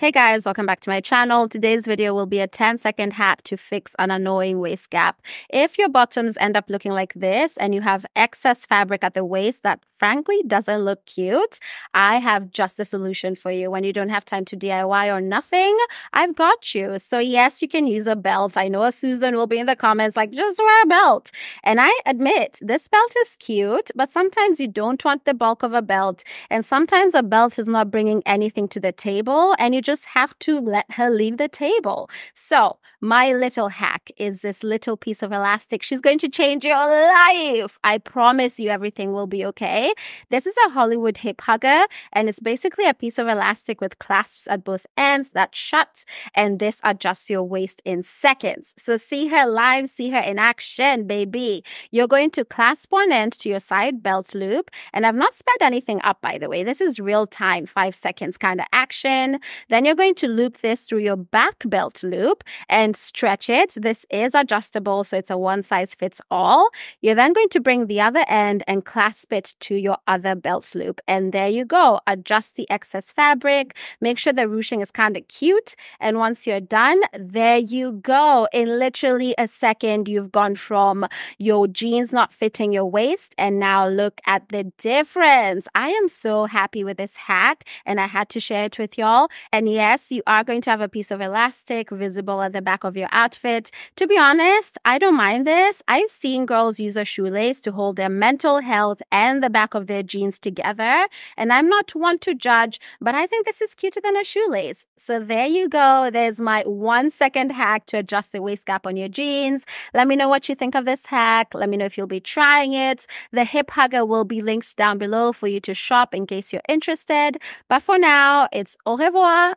Hey guys, welcome back to my channel. Today's video will be a 10-second hack to fix an annoying waist gap. If your bottoms end up looking like this and you have excess fabric at the waist that frankly doesn't look cute, I have just the solution for you. When you don't have time to DIY or nothing, I've got you. So yes, you can use a belt. I know Susan will be in the comments like, just wear a belt. And I admit, this belt is cute, but sometimes you don't want the bulk of a belt. And sometimes a belt is not bringing anything to the table and you just have to let her leave the table. So my little hack is this little piece of elastic. She's going to change your life. I promise you everything will be okay. This is a Hollywood hip hugger, and it's basically a piece of elastic with clasps at both ends that shut, and this adjusts your waist in seconds. So see her live, see her in action, baby. You're going to clasp one end to your side belt loop, and I've not sped anything up, by the way. This is real time, 5 seconds kind of action. Then you're going to loop this through your back belt loop and stretch it. This is adjustable, so it's a one size fits all. You're then going to bring the other end and clasp it to your other belt loop. And there you go. Adjust the excess fabric. Make sure the ruching is kind of cute. And once you're done, there you go. In literally a second, you've gone from your jeans not fitting your waist. And now look at the difference. I am so happy with this hack, and I had to share it with y'all. And yes, you are going to have a piece of elastic visible at the back of your outfit. To be honest, I don't mind this. I've seen girls use a shoelace to hold their mental health and the back of their jeans together. And I'm not one to judge, but I think this is cuter than a shoelace. So there you go. There's my 1-second hack to adjust the waist gap on your jeans. Let me know what you think of this hack. Let me know if you'll be trying it. The hip hugger will be linked down below for you to shop in case you're interested. But for now, it's au revoir.